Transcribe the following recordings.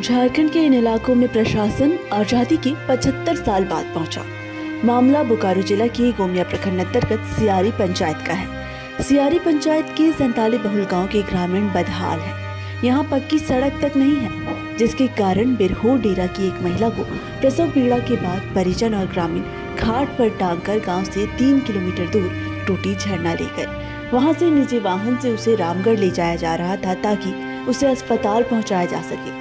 झारखंड के इन इलाकों में प्रशासन आजादी के 75 साल बाद पहुंचा। मामला बोकारो जिला के गोमिया प्रखंड अंतर्गत सियारी पंचायत का है। सियारी पंचायत के संताली बहुल गांव के ग्रामीण बदहाल है। यहां पक्की सड़क तक नहीं है, जिसके कारण बिरहोर डेरा की एक महिला को प्रसव पीड़ा के बाद परिजन और ग्रामीण घाट पर टांग कर गाँव से 3 किलोमीटर दूर टुटी झरना ले गए। वहाँ से निजी वाहन से उसे रामगढ़ ले जाया जा रहा था ताकि उसे अस्पताल पहुँचाया जा सके।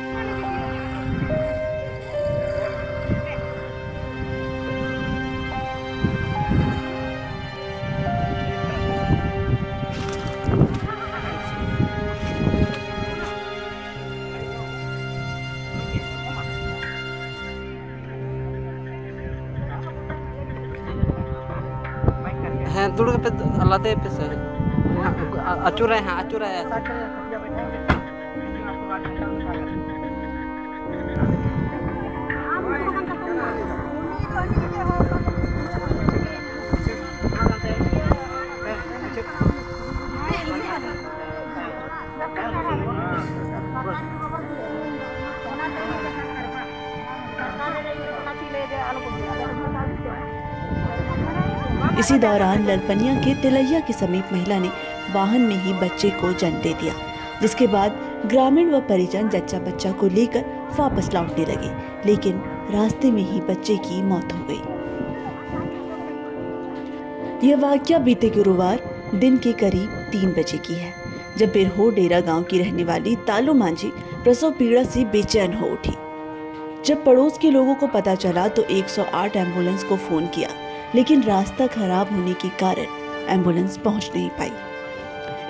हैं दुर्ग पे अल्लाते पे सर अचूर है। हाँ अचूर है। इसी दौरान ललपनिया के तिलैया के समीप महिला ने वाहन में ही बच्चे को जन्म दे दिया, जिसके बाद ग्रामीण व परिजन जच्चा बच्चा को लेकर वापस लौटने लगे, लेकिन रास्ते में ही बच्चे की मौत हो गई। यह वाकया बीते गुरुवार दिन के करीब 3 बजे की है, जब बिरहोर डेरा गांव की रहने वाली तालू मांझी प्रसव पीड़ा से बेचैन हो उठी। जब पड़ोस के लोगों को पता चला तो 108 एम्बुलेंस को फोन किया, लेकिन रास्ता खराब होने के कारण एम्बुलेंस पहुंच नहीं पाई।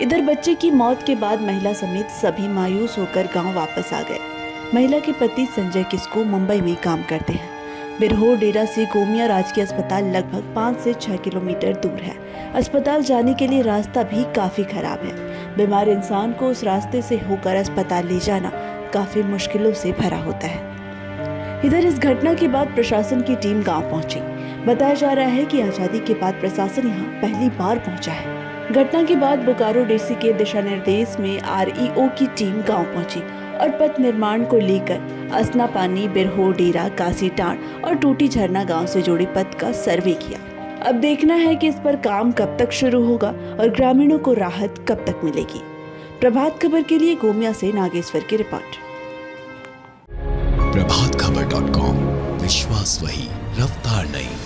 इधर बच्चे की मौत के बाद महिला समेत सभी मायूस होकर गांव वापस आ गए। महिला के पति संजय किसको मुंबई में काम करते हैं। बिरहोर डेरा से गोमिया राजकीय अस्पताल लगभग 5 से 6 किलोमीटर दूर है। अस्पताल जाने के लिए रास्ता भी काफी खराब है। बीमार इंसान को उस रास्ते से होकर अस्पताल ले जाना काफी मुश्किलों से भरा होता है। इधर इस घटना के बाद प्रशासन की टीम गाँव पहुंची। बताया जा रहा है कि आजादी के बाद प्रशासन यहां पहली बार पहुंचा है। घटना के बाद बोकारो डीसी के दिशा निर्देश में आरईओ की टीम गांव पहुंची और पथ निर्माण को लेकर असना पानी, बिरहोर डेरा, कासीटाण और टूटी झरना गांव से जुड़े पथ का सर्वे किया। अब देखना है कि इस पर काम कब तक शुरू होगा और ग्रामीणों को राहत कब तक मिलेगी। प्रभात खबर के लिए गोमिया से नागेश्वर की रिपोर्ट। प्रभात खबर.com, विश्वास वही, रफ्तार नहीं।